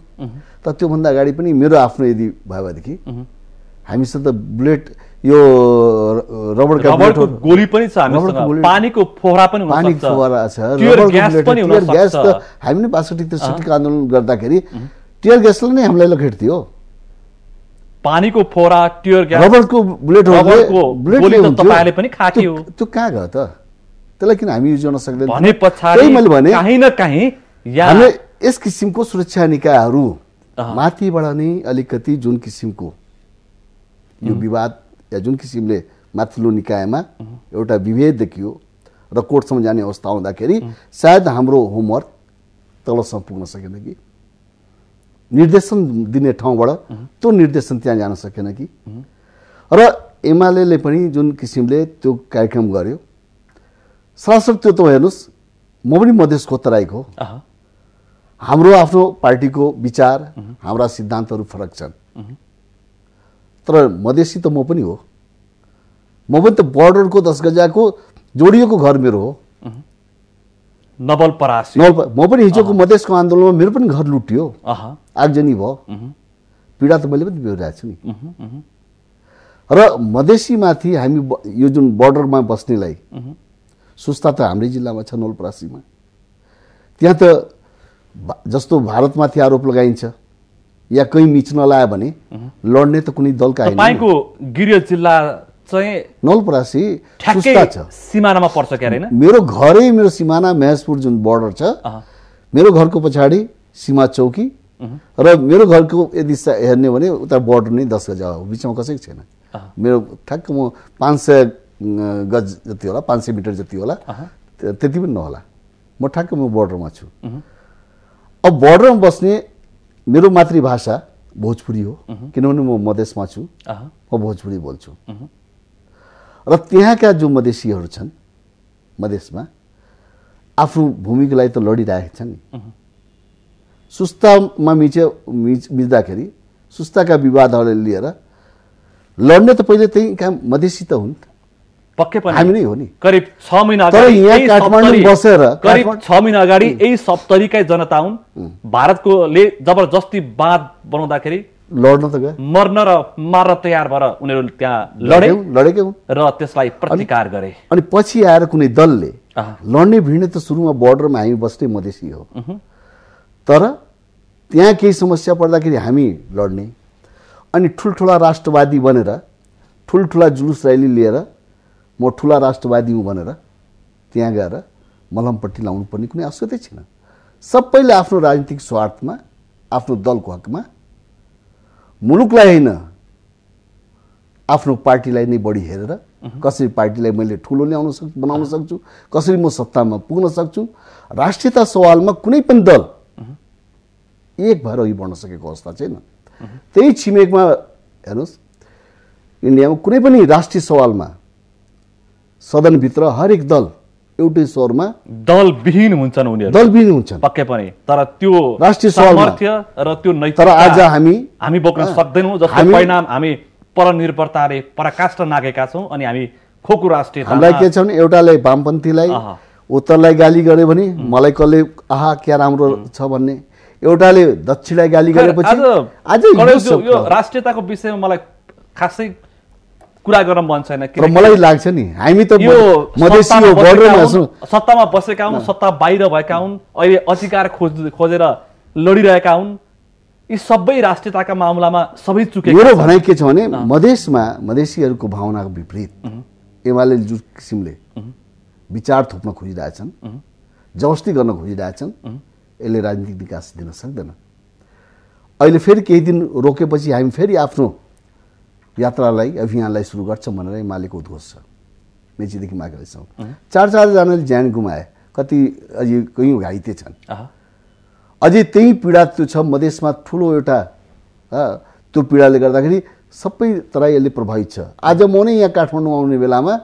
तर त्यो भन्दा अगाडि पनि मेरो आफ्नो यदि भयो देखि हामीसँग त बुलेट यो रबरका गोली पनि छ, हामीसँग पानीको फोहरा पनि हुन सक्छ, फोहरा छ, रबरको ग्यास पनि हुन सक्छ। ग्यास त हामीले पाँच त्रिसठी का आन्दोलन गर्दाखेरि टियर ग्यासले नै हामीलाई लखेट्थ्यो, पानीको फोहरा टियर ग्यास रबरको बुलेट रबरको गोली त तपाईले पनि खाट्यो, त्यो कहाँ गयो त? त्यसलाई किन हामी युज गर्न सक्दैन? भने पछाडी मैले भने कहीं न कहीं हामीले यस किसिमको सुरक्षा निकायहरू माथिबाट नै अलिकति जुन किसिमको यो विवाद या जुन किसिमले माथिल्लो निकायमा एउटा विभेद देखियो र कोर्टसम्म जाने अवस्था हुँदाखेरि सायद हाम्रो होमवर्क तलसम्म पुग्न सकेन कि, निर्देशन दिने ठाउँबाट त्यो निर्देशन त्यहाँ जान सकेन कि, र एमालेले पनि जुन किसिमले त्यो कार्यक्रम गर्यो सरासर त्यो त हेर्नुहोस् म पनि मधेसको तराईको, हाम्रो आफ्नो पार्टीको विचार हाम्रा सिद्धान्तहरू फरक छन्, तर मधेसी त म पनि हो, म पनि त बोर्डरको दस गजाको जोडिएको घर मेरो हो, नवलपरासी म पनि हिजोको मधेसको आन्दोलनमा मेरो पनि घर लुटियो, आगजनी भयो, पीडा त मैले पनि बिहोरिरहेको छु नि। र मधेसीमाथि हामी यो जुन बोर्डरमा बस्नेलाई सुस्ता त हाम्रै जिल्लामा छ नवलपरासीमा, त्यहाँ त जस्तो भारतमाथि आरोप लगाइन्छ या कहीं मिच नलायो भने लड्ने त कुनै दलका हैन। तपाईको गिरियो जिल्ला चाहिँ नवलपरासी सुस्ता छ, सीमानामा पर्छ के हैन? मेरो घरै मेरो सीमाना महेशपुर जुन बोर्डर छ, मेरो घरको पछाडी सीमा चौकी र मेरो घरको यदि हेर्ने भने उता बोर्डर नै दस गज हो, बीचमा कसैको छैन। मेरो ठ्याक्क म पाँच सय गज जति होला, पाँच सय मिटर जति होला, त्यति पनि नहोला, म ठ्याक्क म बोर्डरमा छु। अब बोर्डरमा बस्ने मेरो मातृभाषा भोजपुरी हो किनभने म मधेसमा छु, म भोजपुरी बोल्छु, र त्यहाँका जो मधेसीहरू छन् मधेसमा आफ्नो भूमिको लागि त लडिरहेका छन्। सुस्तामा मिच मिच्दाखेरि सुस्ताका विवादहरूले लिएर लड्ने त पहिले त्यही काम मधेसी त हुन्, पक्कै पनि हामी नै हो नि। करिब छ महिना अगाडि यहाँ काठमाडौँ बसेर करिब छ महिना अगाडि यही सप्तरीकै जनता हुन् भारतकोले जबरजस्ती बाँध बनाउँदाखेरि लड्न त गए, मर्न र मार्न तयार भएर उनीहरू त्यहाँ लडे लडेकै हुन् र त्यसलाई प्रतिकार गरे। अनि पछि आएर कुनै दलले लड्ने भिड्ने त सुरुमा बोर्डरमा हामी बस्ने मधेसी हो, तर त्यहाँ केही समस्या पर्दाखेरि हामी लड्ने अनि ठुल्ठुला राष्ट्रवादी बनेर ठुल्ठुला जुलुस रैली लिएर म ठुला राष्ट्रवादी हुँ भनेर त्यहाँ गएर मलमपट्टि लाउनु पर्ने कुनै आवश्यकता छैन। सबैले आफ्नो राजनीतिक स्वार्थमा आफ्नो दलको हकमा मुलुकलाई होइन आफ्नो पार्टीलाई नै बढी हेरेर कसरी पार्टीलाई मैले ठुलो ल्याउन सक्छु, बनाउन सक्छु, कसरी म सत्तामा पुग्न सक्छु, राष्ट्रियता सवालमा कुनै पनि दल एक भएर अघि बढ्न सकेको अवस्था छैन। त्यही छिमेकमा हेर्नुहोस् इन्डियामा कुनै पनि राष्ट्रिय सवालमा सदनभित्र हरेक दल एउटै स्वरमा दलविहीन हुन्छन्, उनीहरू दलविहीन हुन्छन् पक्कै पनि, तर त्यो राष्ट्रिय सामर्थ्य र त्यो नैतिकता तर आज हामी हामी बोक्न सक्दैनौँ, जसको परिणाम हामी परनिर्भरताले पराकाष्ठ नागेका छौँ। अनि हामी खोकु राष्ट्रियता हामीलाई के छ भने एउटाले वामपन्थीलाई उत्तरलाई गाली गर्यो भने मलाई कसले आहा क्या राम्रो छ भन्ने, एउटाले दक्षिणलाई गाली गरेपछि आज यो राष्ट्रियताको विषयमा मलाई खासै कुरा गर्न मन छैन। मलाई लाग्छ नि हामी त मधेसी हो, बोर्डरमा छौँ, सत्तामा बसेका हुन्, सत्ता बाहिर भएका हुन्, अहिले अधिकार खोज खोजेर लडिरहेका हुन्, यी सबै राष्ट्रियताका मामलामा सबै चुके। मेरो भनाइ के छ भने मधेसमा मधेसीहरूको भावनाको विपरीत एमाले जुन किसिमले विचार थोप्न खोजिरहेछन्, जबरजस्ती गर्न खोजिरहेछन्, यसले राजनीतिक विकास दिन सक्दैन। अहिले फेरि केही दिन रोकेपछि हामी फेरि आफ्नो यात्रालाई अभियानलाई सुरु गर्छ भनेर एमालेको उद्घोष छ। मेचीदेखि माघालेसम्म चार चारजनाले ज्यान गुमाए, कति अझै कयौँ घाइते छन्, अझै त्यही पीडा त्यो छ। मधेसमा ठुलो एउटा त्यो पीडाले गर्दाखेरि सबै तराईले प्रभावित छ। आज म नै यहाँ काठमाडौँ आउने बेलामा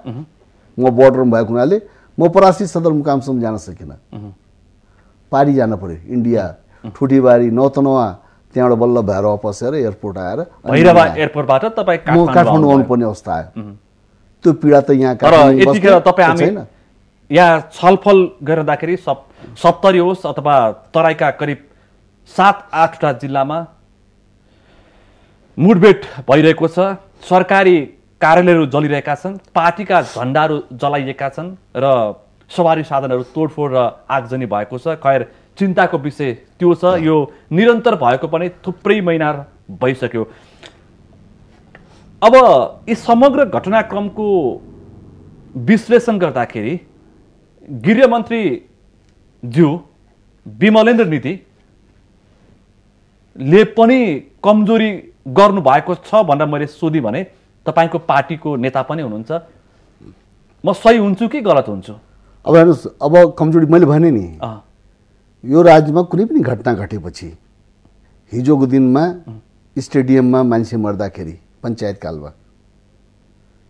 म बोर्डरमा भएको हुनाले म परासी सदरमुकामसम्म जान सकिन, पारी जान पर्यो इन्डिया ठुटीबारी नौतनवा, त्यहाँबाट बल्ल भएर पसेर एयरपोर्ट आएर भैरवा एयरपोर्टबाट तपाई काठमाडौँ आउनुपर्ने अवस्था आयो। त्यो पीडा त यहाँ काठमाडौँ यहाँ छलफल गर्दाखेरि सप्तरी होस् अथवा तराईका करिब सात आठवटा जिल्लामा मुठभेट भइरहेको छ, सरकारी कार्यालयहरू जलिरहेका छन्, पार्टीका झण्डाहरू जलाइएका छन् र सवारी साधनहरू तोडफोड र आगजनी भएको छ। खैर चिन्ताको विषय त्यो छ। यो निरन्तर भएको पनि थुप्रै महिना भइसक्यो। अब यस समग्र घटनाक्रमको विश्लेषण गर्दाखेरि गृहमन्त्री ज्यू विमलेन्द्र नीति ले पनि कमजोरी गर्नु भएको छ भनेर मैले सोधि भने तपाईको पार्टीको नेता पनि हुनुहुन्छ, म सही हुन्छु कि गलत हुन्छु? अब हेर्नुस्, अब कमजोरी मैले भने नि, यो राज्यमा कुनै पनि घटना घटेपछि हिजोको दिनमा स्टेडियममा मान्छे मर्दाखेरि पञ्चायत कालमा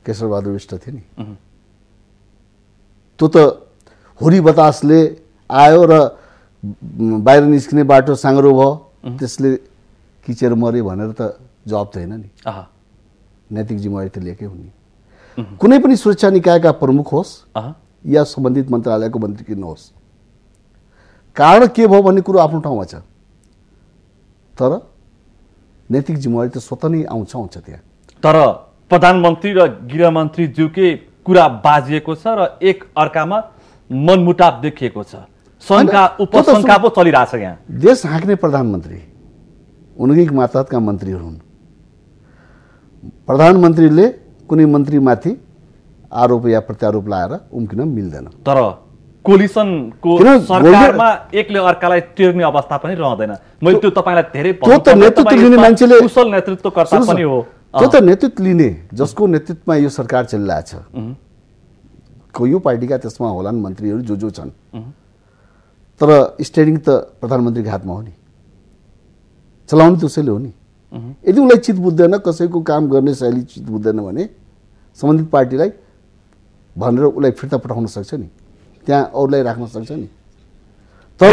केशरबहादुर विष्ट थियो नि, त्यो त हुरी बतासले आयो र बाहिर निस्किने बाटो साङ्रो भयो, त्यसले किचेर मर्यो भनेर त जवाब त होइन नि, नैतिक जिम्मेवारी त लिएकै हुने। कुनै पनि सुरक्षा निकायका प्रमुख होस् या सम्बन्धित मन्त्रालयको मन्त्री किन होस्, कारण के भयो भन्ने कुरो आफ्नो ठाउँमा छ, तर नैतिक जिम्मेवारी त स्वतः नै आउँछ आउँछ त्यहाँ। तर प्रधानमन्त्री र गृहमन्त्री ज्यूकै कुरा बाजिएको छ र एक अर्कामा मनमुटाव देखिएको छ, शङ्का पो चलिरहेछ। यहाँ देश हाँक्ने प्रधानमन्त्री उनकै मातहतका मन्त्रीहरू हुन्। प्रधानमन्त्रीले कुनै मन्त्रीमाथि आरोप या प्रत्यारोप लाएर उम्किन मिल्दैन, तर कोलिसनको सरकारमा एकले अर्कालाई टेर्ने अवस्था पनि रहँदैन। मैले त्यो तपाईँलाई धेरै भन्छु, त्यो त नेतृत्व लिने मान्छेले कुशल नेतृत्वकर्ता पनि हो, त्यो त नेतृत्व लिने जसको नेतृत्वमा यो सरकार चलिरहेछ, को यो पार्टीका त्यसमा होलान् मन्त्रीहरू जो जो छन्, तर स्टेयरिङ त प्रधानमन्त्रीको हातमा हो नि, चलाउनु त उसैले हो नि। यदि उसलाई चित बुझ्दैन, कसैको काम गर्ने शैली चित बुझ्दैन भने सम्बन्धित पार्टीलाई भनेर उसलाई फिर्ता पठाउन सक्छ नि, त्यहाँ अरूलाई राख्न सक्छ नि। तर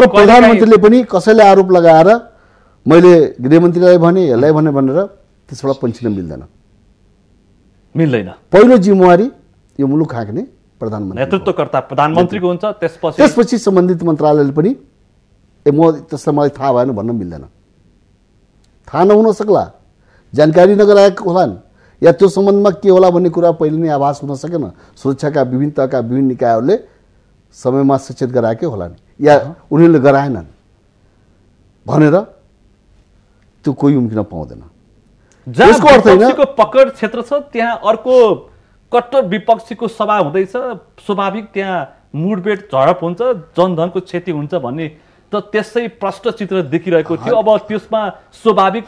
तर प्रधानमन्त्रीले पनि कसैलाई आरोप लगाएर मैले गृहमन्त्रीलाई भने यसलाई भने भनेर त्यसबाट पन्छिन मिल्दैन मिल्दैन। पहिलो जिम्मेवारी यो मुलुक हाँक्ने प्रधानमन्त्री, नेतृत्वकर्ता प्रधानमन्त्रीको हुन्छ, त्यसपछि त्यसपछि सम्बन्धित मन्त्रालयले पनि ए म त्यसलाई मलाई थाहा भएन भन्न मिल्दैन। थाहा नहुन सक्ला, जानकारी नगराएको होलान् या त्यो सम्बन्धमा के होला भन्ने कुरा पहिले नै आभास हुन सकेन, सुरक्षाका विभिन्नताका विभिन्न निकायहरूले समयमा सचेत गराएकै होलान् या उनीहरूले गराएनन् भनेर त्यो कोही उम्किन पाउँदैन। जसको अर्थ होइन पकड क्षेत्र छ त्यहाँ अर्को कट्टर विपक्षीको सभा हुँदैछ, स्वाभाविक त्यहाँ मुठभेट झडप हुन्छ, जनधनको क्षति हुन्छ भन्ने त त्यसै प्रष्ट चित्र देखिरहेको थियो। अब त्यसमा स्वाभाविक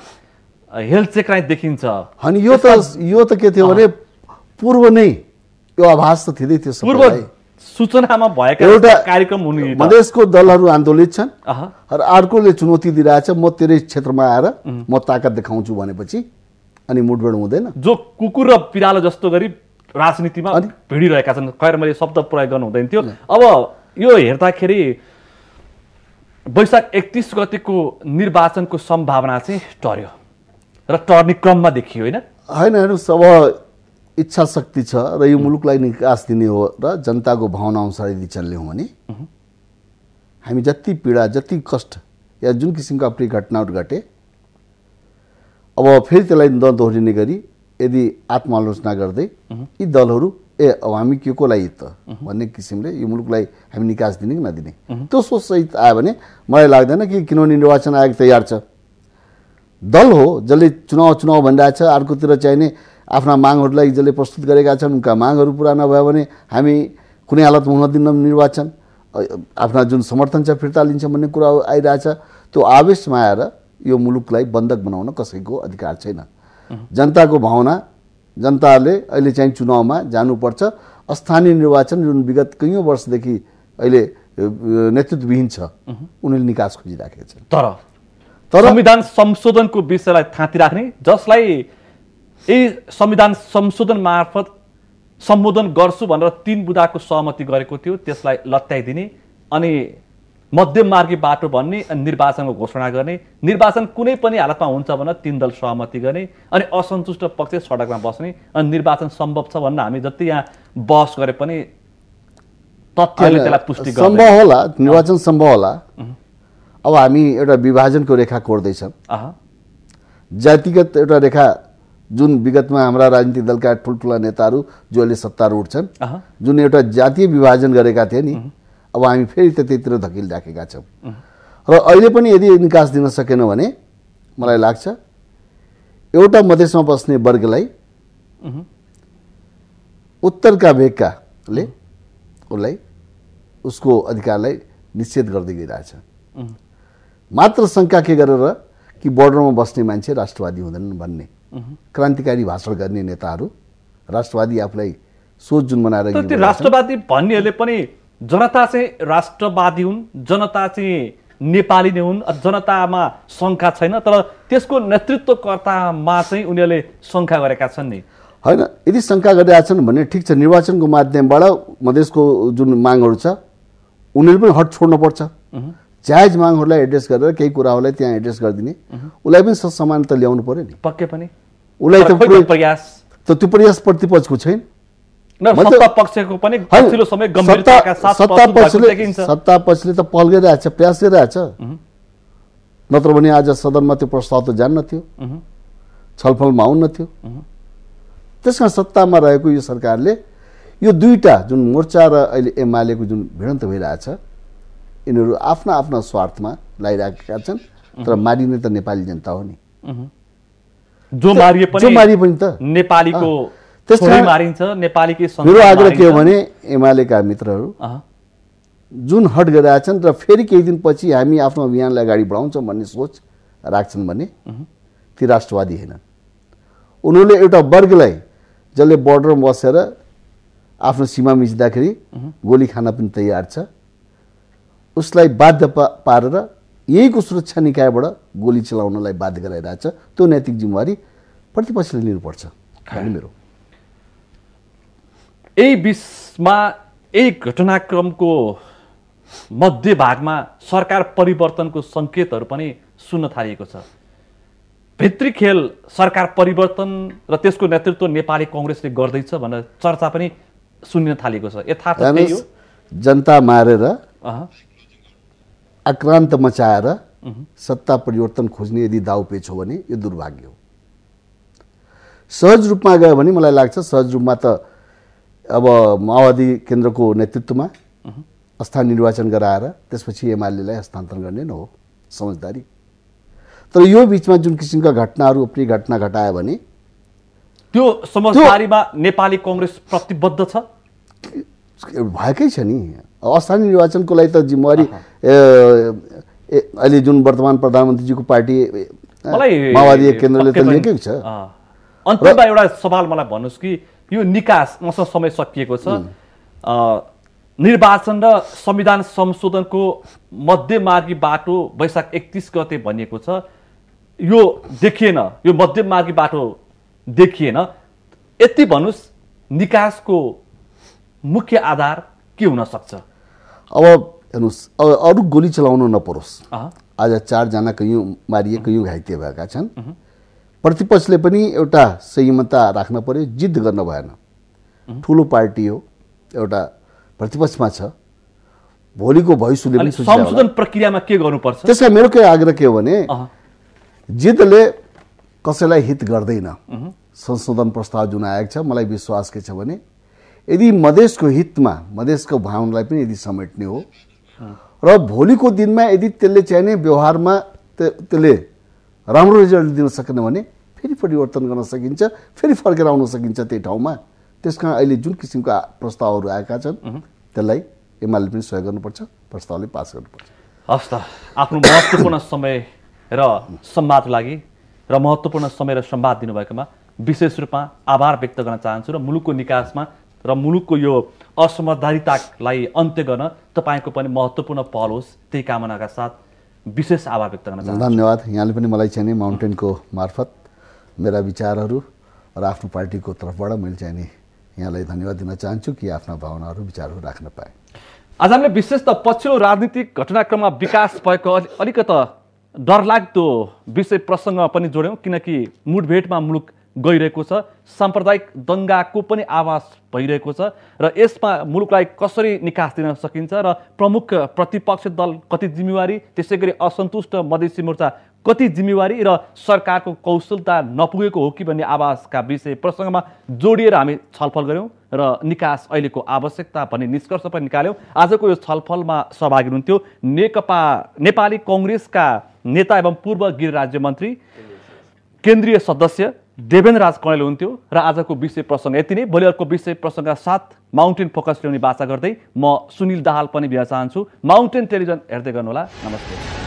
हेलचेक्राइ देखिन्छ। अनि यो त यो त के थियो भने पूर्व नै यो आभास त थिदै थियो, पूर्व सूचनामा भएका एउटा कार्यक्रम हुने, मधेसको दलहरू आन्दोलित छन् र अर्कोले चुनौती दिइरहेछ, म तेरै क्षेत्रमा आएर म ताकत देखाउँछु भनेपछि अनि मुठभेड हुँदैन, जो कुकुर र बिरालो जस्तो गरी राजनीतिमा भिडिरहेका छन्। खैर मैले शब्द प्रयोग गर्नु हुँदैन थियो। अब यो हेर्दाखेरि वैशाख एकतिस गतिको निर्वाचनको सम्भावना चाहिँ टर्यो र टर्ने क्रममा देखियो होइन होइन हेर्नुहोस्, अब इच्छा शक्ति छ र यो मुलुकलाई निकास दिने हो र जनताको भावना अनुसार यदि चल्यौँ भने हामी जति पीडा जति कष्ट या जुन किसिमका अप्रिय घटनाहरू घटे अब फेरि त्यसलाई नदोहोरिने गरी यदि आत्मालोचना गर्दै यी दलहरू ए अब हामी के को लागि त भन्ने किसिमले यो मुलुकलाई हामी निकास दिने कि नदिने त्यो सोचसहित आयो भने मलाई लाग्दैन कि, किनभने निर्वाचन आयोग तयार छ, दल हो जसले चुनाव चुनाव भनिरहेछ, अर्कोतिर चाहिने आफ्ना मागहरूलाई जसले प्रस्तुत गरेका छन् उनका मागहरू पुरा नभयो भने हामी कुनै हालतमा हुन दिन्न निर्वाचन, आफ्ना जुन समर्थन छ फिर्ता लिन्छ भन्ने कुरा आइरहेछ। त्यो आवेशमा आएर यो मुलुकलाई बन्धक बनाउन कसैको अधिकार छैन। जनताको भावना, जनताले अहिले चाहिँ चुनावमा जानुपर्छ। स्थानीय निर्वाचन जुन विगत कैयौँ वर्षदेखि अहिले नेतृत्वविहीन छ उनीहरूले निकास खोजिराखेका छन्, तर संविधान संशोधन को विषयलाई थाँती राख्ने, जसलाई यही संविधान संशोधन मार्फत सम्बोधन गर्छु भनेर तीन बुदाको सहमति गरेको थियो त्यसलाई लत्याइदिने अनि मध्यममार्गी बाटो भन्ने निर्वाचनको घोषणा गर्ने, निर्वाचन कुनै पनि हालतमा हुन्छ भनेर तीन दल सहमति गर्ने अनि असन्तुष्ट पक्ष सडकमा बस्ने अनि निर्वाचन सम्भव छ भन्ने हामी जति यहाँ बहस गरे पनि तथ्यले त्यसलाई पुष्टि गर्दैन। सम्भव होला, निर्वाचन सम्भव होला। अब हामी एउटा विभाजनको रेखा कोर्दै छौं, जातिगत एउटा रेखा, जुन विगतमा हाम्रा राजनीतिक दलका ठुल्ठुला नेताहरू जो अहिले सत्तारूढ छन् जुन एउटा जातीय विभाजन गरेका थिए नि, अब हामी फेरि त्यतैतिर धकिल राखेका छौं र अहिले पनि यदि निकास दिन सकेन भने मलाई लाग्छ एउटा मधेसमा बस्ने वर्गलाई उत्तरका भेगकाले उसलाई उसको अधिकारलाई निषेध गर्दै गइरहेछ। मात्र शंका के गरेर कि बोर्डरमा बस्ने मान्छे राष्ट्रवादी हुँदैनन् भन्ने क्रान्तिकारी भाषण गर्ने नेताहरू राष्ट्रवादी आफूलाई सोच जुन बनाएर त्यो राष्ट्रवादी भन्नेहरूले पनि जनता चाहिँ राष्ट्रवादी हुन्, जनता चाहिँ नेपाली नै हुन्, जनतामा शंका छैन, तर त्यसको नेतृत्वकर्तामा चाहिँ उनीहरूले शंका गरेका छन् नि, हैन? यदि शंका गरेका छन् भने ठिक छ, निर्वाचनको माध्यमबाट मधेसको जुन मागहरू छ उनीहरू पनि हट छोड्नु पर्छ, जायज मागहरूलाई एड्रेस गरेर केही कुराहरूलाई त्यहाँ एड्रेस गरिदिने, उसलाई पनि समानता ल्याउनु पर्यो नि। पक्कै पनि उसलाई त प्रयास त त्यो प्रयास प्रतिपक्षको छैन, सत्ता पक्षको पनि पछिल्लो समय गम्भीरताका साथ सत्ता पक्षले सत्ता पक्षले त पहल गरिरहेको छ, प्रयास गरिरहेको छ, नत्र भने आज सदनमा त्यो प्रस्ताव त जान्न थियो, छलफलमा आउन थियो। त्यसमा सत्तामा रहेको यो सरकारले यो दुईटा जुन मोर्चा र अहिले एमालेको जुन भिडन्त भइरहेछ यिनीहरू आफ्ना आफ्ना स्वार्थमा लागिरहेका छन्, तर मारिने त नेपाली जनता हो नि, जो मारिए पनि जो मारिए पनि त नेपालीको त्यसरी मारिन्छ, नेपालीकै संस्कृति। मेरो आग्रह के हो भने एमालेका मित्रहरू जुन हट गरेका छन् र फेरि केही दिनपछि हामी आफ्नो अभियानलाई अगाडि बढाउँछौँ भन्ने सोच राख्छन् भने ती राष्ट्रवादी हैनन्। उनीहरूले एउटा वर्गलाई जसले बोर्डरमा बसेर आफ्नो सीमा मिच्दाखेरि गोली खान पनि तयार छ उसलाई बाध्य पारेर यहीको सुरक्षा निकायबाट गोली चलाउनलाई बाध्य गराइरहेछ, त्यो नैतिक जिम्मेवारी प्रतिपक्षले लिनुपर्छ भन्ने मेरो। यही बीचमा यही घटनाक्रमको मध्य भागमा सरकार परिवर्तनको सङ्केतहरू पनि सुन्न थालिएको छ। भित्री खेल सरकार परिवर्तन र त्यसको नेतृत्व नेपाली कङ्ग्रेसले गर्दैछ भनेर चर्चा पनि सुन्न थालिएको छ। यथार्थ त्यही हो, जनता मारेर आक्रान्त मचाएर सत्ता परिवर्तन खोज्ने यदि दाउपेच हो भने यो दुर्भाग्य हो। सहज रूपमा गयो भने मलाई लाग्छ सहज रूपमा त अब माओवादी केन्द्रको नेतृत्वमा स्थानीय निर्वाचन गराएर त्यसपछि एमालेलाई हस्तान्तरण गर्ने नै हो समझदारी, तर यो बिचमा जुन किसिमका घटनाहरू अपनी घटना घटायो भने त्यो समझदारीमा नेपाली कङ्ग्रेस प्रतिबद्ध छ भएकै छ नि। स्थानीय निर्वाचनको लागि त जिम्मेवारी अहिले जुन वर्तमान प्रधानमन्त्रीजीको पार्टी माओवादी केन्द्रले त लिएकै छ। अन्त्यमा एउटा सवाल मलाई भन्नुहोस् कि यो निकास मसँग समय सकिएको छ, निर्वाचन र संविधान संशोधनको मध्यमार्गी बाटो वैशाख एकतिस गते भनिएको छ, यो देखिएन, यो मध्यमार्गी बाटो देखिएन, यति भन्नुहोस् निकासको मुख्य आधार के हुन सक्छ? अब हेर्नुहोस् अरू गोली चलाउन नपरोस्, आज चारजना कयौँ मारिए कयौँ घाइते भएका छन्, प्रतिपक्षले पनि एउटा संयमता राख्न पर्यो, जिद्द गर्न भएन। ठुलो पार्टी हो, एउटा प्रतिपक्षमा छ, भोलिको भविष्यले पनि सुझाव संशोधन प्रक्रियामा के गर्नुपर्छ त्यसका मेरो के आग्रह के हो भने जिद्दले कसैलाई हित गर्दैन। संशोधन प्रस्ताव जुन आएको छ मलाई विश्वास के छ भने यदि मधेसको हितमा मधेसको भावनालाई पनि यदि समेट्ने हो र भोलिको दिनमा यदि त्यसले चाहिने व्यवहारमा त्यसले राम्रो रिजल्ट दिन सकेन भने फेरि परिवर्तन गर्न सकिन्छ, फेरि फर्केर आउन सकिन्छ त्यही ठाउँमा। त्यस कारण अहिले जुन किसिमका प्रस्तावहरू आएका छन् त्यसलाई एमाले पनि सहयोग गर्नुपर्छ, प्रस्तावले पास गर्नुपर्छ। हस् त, आफ्नो महत्त्वपूर्ण समय र सम्वादको लागि र महत्त्वपूर्ण समय र सम्वाद दिनुभएकोमा विशेष रूपमा आभार व्यक्त गर्न चाहन्छु र मुलुकको निकासमा र मुलुकको यो असमझदारितालाई अन्त्य गर्न तपाईँको पनि महत्त्वपूर्ण पहल होस् त्यही कामनाका साथ विशेष आभार व्यक्त गर्न चाहन्छु। धन्यवाद। यहाँले पनि मलाई चाहिँ नि माउन्टेनको मार्फत मेरा विचारहरू र आफ्नो पार्टीको तर्फबाट मैले चाहिँ नि यहाँलाई धन्यवाद दिन चाहन्छु कि आफ्ना भावनाहरू विचारहरू राख्न पाए। आज हामीले विशेष त पछिल्लो राजनीतिक घटनाक्रममा विकास भएको अलिकता डरलाग्दो विषय प्रसंग पनि जोड्यौं, किनकि मुठभेटमा मुलुक गइरहेको छ, सांप्रदायिक दंगाको पनि आवाज भइरहेको छ र यसमा मुलुकलाई कसरी निकास दिन सकिन्छ र प्रमुख प्रतिपक्ष दल कति जिम्मेवारी, त्यसैगरी असन्तुष्ट मधेसी मोर्चा कति जिम्मेवारी र सरकारको कौशलता नपुगेको हो कि भन्ने आवाजका विषय प्रसंगमा जोडिएर हामी छलफल गर्यौं र निकास अहिलेको आवश्यकता भन्ने निष्कर्ष पनि निकाल्यौं। आजको यो छलफलमा सहभागी हुनुहुन्थ्यो नेकपा नेपाली कांग्रेसका नेता एवं पूर्व गृह राज्य मन्त्री केन्द्रीय सदस्य देवेन्द्र राज कण्डेल हुनुहुन्थ्यो र आजको विषय प्रसंग यति नै। भोलि अर्को विषय प्रसंगका साथ माउन्टेन फोकस ल्याउने बाचा गर्दै म सुनील दाहाल पनि बिदा चाहन्छु। माउन्टेन टेलिभिजन हेर्दै गर्नुहोला। नमस्ते।